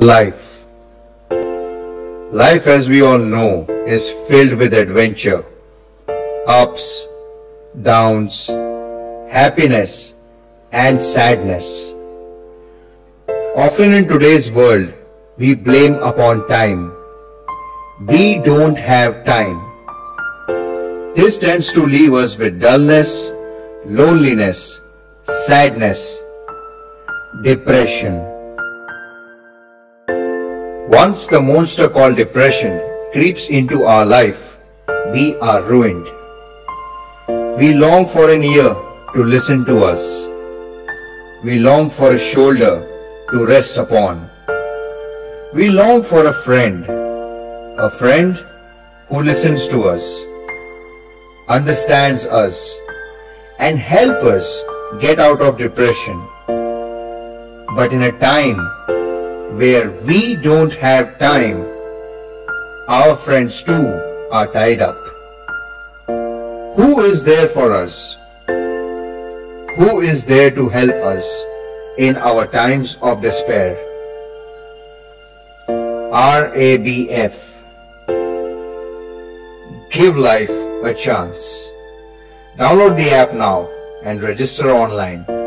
Life. Life, as we all know, is filled with adventure, ups, downs, happiness and sadness. Often in today's world, we blame upon time. We don't have time. This tends to leave us with dullness, loneliness, sadness, depression. Once the monster called depression creeps into our life, we are ruined. We long for an ear to listen to us. We long for a shoulder to rest upon. We long for a friend who listens to us, understands us, and helps us get out of depression. But in a time where we don't have time, our friends too are tied up. Who is there for us? Who is there to help us in our times of despair? RABF. Give life a chance. Download the app now and register online.